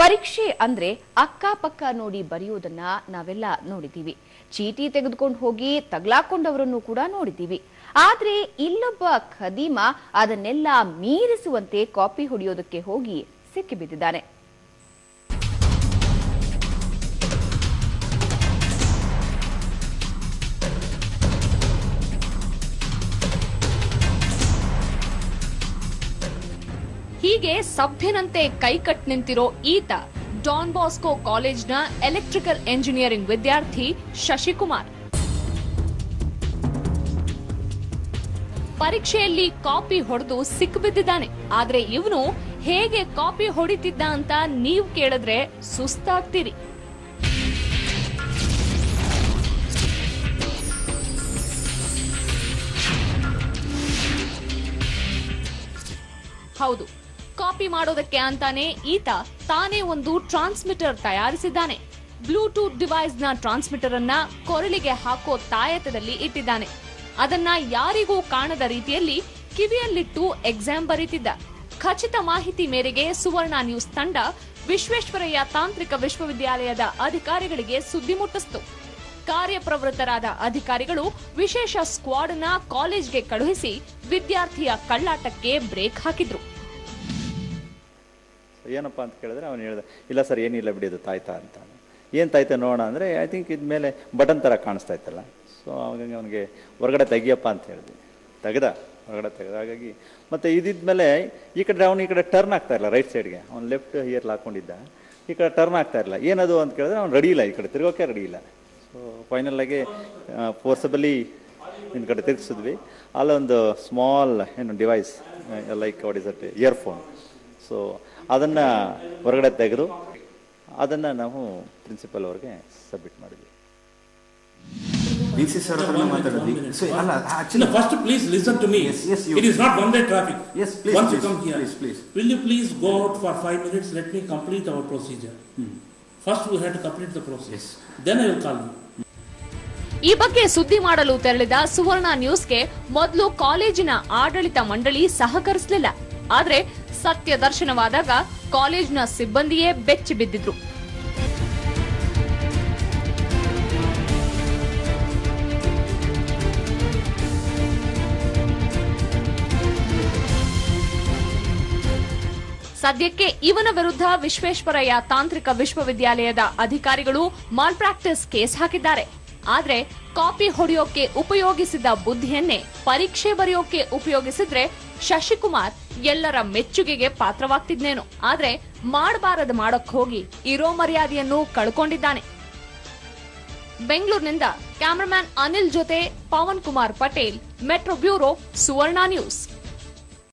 ಪರೀಕ್ಷೆ ಅಂದ್ರೆ ಅಕ್ಕಪಕ್ಕ ನೋಡಿ ಬರೆಯೋದನ್ನ ನಾವೆಲ್ಲ ನೋಡಿದೀವಿ. ಚೀಟಿ ತೆಗೆದುಕೊಂಡು ಹೋಗಿ ತಗ್ಲಾಕೊಂಡವರನ್ನು ಕೂಡ ನೋಡಿದೀವಿ. ಆದ್ರೆ ಇಲ್ಲೊಬ್ಬ ಖದೀಮ ಅದನ್ನೆಲ್ಲ ಮೀರಿಸುವಂತೆ ಕಾಪಿ ಹೊಡೆಯೋದಕ್ಕೆ ಹೋಗಿ ಸಿಕ್ಕಿಬಿದ್ದಿದ್ದಾನೆ. ಹೀಗೆ ಸಭ್ಯನಂತೆ ಕೈಕಟ್ ನಿಂತಿರೋ ಈತ ಡಾನ್ ಬಾಸ್ಕೋ ಕಾಲೇಜ್ನ ಎಲೆಕ್ಟ್ರಿಕಲ್ ಎಂಜಿನಿಯರಿಂಗ್ ವಿದ್ಯಾರ್ಥಿ ಶಶಿಕುಮಾರ್. ಪರೀಕ್ಷೆಯಲ್ಲಿ ಕಾಪಿ ಹೊಡೆದು ಸಿಕ್ಕಿಬಿದ್ದಿದ್ದಾನೆ. ಆದ್ರೆ ಇವನು ಹೇಗೆ ಕಾಪಿ ಹೊಡಿತಿದ್ದ ಅಂತ ನೀವು ಕೇಳಿದ್ರೆ ಸುಸ್ತಾಗ್ತೀರಿ. ಹೌದು, ಕಾಪಿ ಮಾಡೋದಕ್ಕೆ ಅಂತಾನೆ ಈತ ತಾನೇ ಒಂದು ಟ್ರಾನ್ಸ್ಮಿಟರ್ ತಯಾರಿಸಿದ್ದಾನೆ. ಬ್ಲೂಟೂತ್ ಡಿವೈಸ್ನ ಟ್ರಾನ್ಸ್ಮಿಟರ್ ಅನ್ನ ಕೊರಳಿಗೆ ಹಾಕೋ ತಾಯತದಲ್ಲಿ ಇಟ್ಟಿದ್ದಾನೆ. ಅದನ್ನ ಯಾರಿಗೂ ಕಾಣದ ರೀತಿಯಲ್ಲಿ ಕಿವಿಯಲ್ಲಿಟ್ಟು ಎಕ್ಸಾಮ್ ಬರೀತಿದ್ದ. ಖಚಿತ ಮಾಹಿತಿ ಮೇರೆಗೆ ಸುವರ್ಣ ನ್ಯೂಸ್ ತಂಡ ವಿಶ್ವೇಶ್ವರಯ್ಯ ತಾಂತ್ರಿಕ ವಿಶ್ವವಿದ್ಯಾಲಯದ ಅಧಿಕಾರಿಗಳಿಗೆ ಸುದ್ದಿ ಮುಟ್ಟಿಸಿತು. ಕಾರ್ಯಪ್ರವೃತ್ತರಾದ ಅಧಿಕಾರಿಗಳು ವಿಶೇಷ ಸ್ಕ್ವಾಡ್ ಅನ್ನ ಕಾಲೇಜ್ಗೆ ಕಳುಹಿಸಿ ವಿದ್ಯಾರ್ಥಿಯ ಕಳ್ಳಾಟಕ್ಕೆ ಬ್ರೇಕ್ ಹಾಕಿದ್ರು. ಏನಪ್ಪಾ ಅಂತ ಕೇಳಿದ್ರೆ ಅವನು ಹೇಳಿದ, ಇಲ್ಲ ಸರ್ ಏನಿಲ್ಲ ಬಿಡಿ, ಇದು ತಾಯ್ತಾ ಅಂತ. ಏನು ತಾಯ್ತಾ ನೋಡೋಣ ಅಂದರೆ, ಐ ಥಿಂಕ್ ಇದು ಮೇಲೆ ಬಟನ್ ಥರ ಕಾಣಿಸ್ತಾ ಇತ್ತಲ್ಲ, ಸೊ ಹಾಗಾಗಿ ಅವನಿಗೆ ಹೊರಗಡೆ ತೆಗಿಯಪ್ಪ ಅಂತ ಹೇಳಿದ್ವಿ. ಹೊರಗಡೆ ತೆಗೆದ. ಹಾಗಾಗಿ ಮತ್ತೆ ಇದ್ಮೇಲೆ ಈ ಕಡೆ ಅವನು ಈ ಕಡೆ ಟರ್ನ್ ಆಗ್ತಾ ಇಲ್ಲ, ರೈಟ್ ಸೈಡ್ಗೆ ಅವ್ನು ಲೆಫ್ಟ್ ಹಿಯರ್ಲಿ ಹಾಕೊಂಡಿದ್ದ, ಈ ಕಡೆ ಟರ್ನ್ ಆಗ್ತಾ ಇರಲಿಲ್ಲ. ಏನದು ಅಂತ ಕೇಳಿದ್ರೆ ಅವ್ನು ರೆಡಿ ಇಲ್ಲ, ಈ ಕಡೆ ತಿರುಗೋಕೆ ರೆಡಿ ಇಲ್ಲ. ಸೊ ಫೈನಲ್ ಆಗಿ ಫೋರ್ಸಬಲಿ ಇನ್ ಕಡೆ ತಿರುಗಿಸಿದ್ವಿ. ಅಲ್ಲೊಂದು ಸ್ಮಾಲ್ ಏನು device like what is that earphone, so ಅದನ್ನು ಹೊರಗಡೆ ತೆಗೆದು ಅದನ್ನು ನಾವು ಪ್ರಿನ್ಸಿಪಲ್ ಅವ್ರಿಗೆ ಸಬ್ಮಿಟ್ ಮಾಡಿದ್ವಿ. DC sir hatra matadidhi. So alla actually first please listen to me. Yes, yes, you. It is not one way traffic. Yes, please. Once you come here, please. Will you please go out for 5 minutes? Let me complete our procedure. First we have to complete the process. Then I will call you. ಈ ಬಗ್ಗೆ ಸುದ್ದಿ ಮಾಡಲು ತೆರಳಿದ ಸುವರ್ಣ ನ್ಯೂಸ್ಗೆ ಮೊದಲು ಕಾಲೇಜಿನ ಆಡಳಿತ ಮಂಡಳಿ ಸಹಕರಿಸಲಿಲ್ಲ. ಆದರೆ ಸತ್ಯ ದರ್ಶನವಾದಾಗ ಕಾಲೇಜಿನ ಸಿಬ್ಬಂದಿಯೇ ಬೆಚ್ಚಿ ಬಿದ್ದಿದ್ರು. ಸದ್ಯಕ್ಕೆ ಇವನ ವಿರುದ್ಧ ವಿಶ್ವೇಶ್ವರಯ್ಯ ತಾಂತ್ರಿಕ ವಿಶ್ವವಿದ್ಯಾಲಯದ ಅಧಿಕಾರಿಗಳು ಮಾಲ್ ಪ್ರಾಕ್ಟಿಸ್ ಕೇಸ್ ಹಾಕಿದ್ದಾರೆ. ಆದ್ರೆ ಕಾಪಿ ಹೊಡೆಯೋಕೆ ಉಪಯೋಗಿಸಿದ ಬುದ್ಧಿಯನ್ನೇ ಪರೀಕ್ಷೆ ಬರೆಯೋಕೆ ಉಪಯೋಗಿಸಿದ್ರೆ ಶಶಿಕುಮಾರ್ ಎಲ್ಲರ ಮೆಚ್ಚುಗೆಗೆ ಪಾತ್ರವಾಗ್ತಿದ್ನೇನು. ಆದ್ರೆ ಮಾಡಬಾರದು ಮಾಡೋಕ್ ಹೋಗಿ ಇರೋ ಮರ್ಯಾದೆಯನ್ನು ಕಳ್ಕೊಂಡಿದ್ದಾನೆ. ಬೆಂಗಳೂರಿನಿಂದ ಕ್ಯಾಮರಾಮನ್ ಅನಿಲ್ ಜೊತೆ Pavan Kumar Patel, metro bureau, Suvarna news.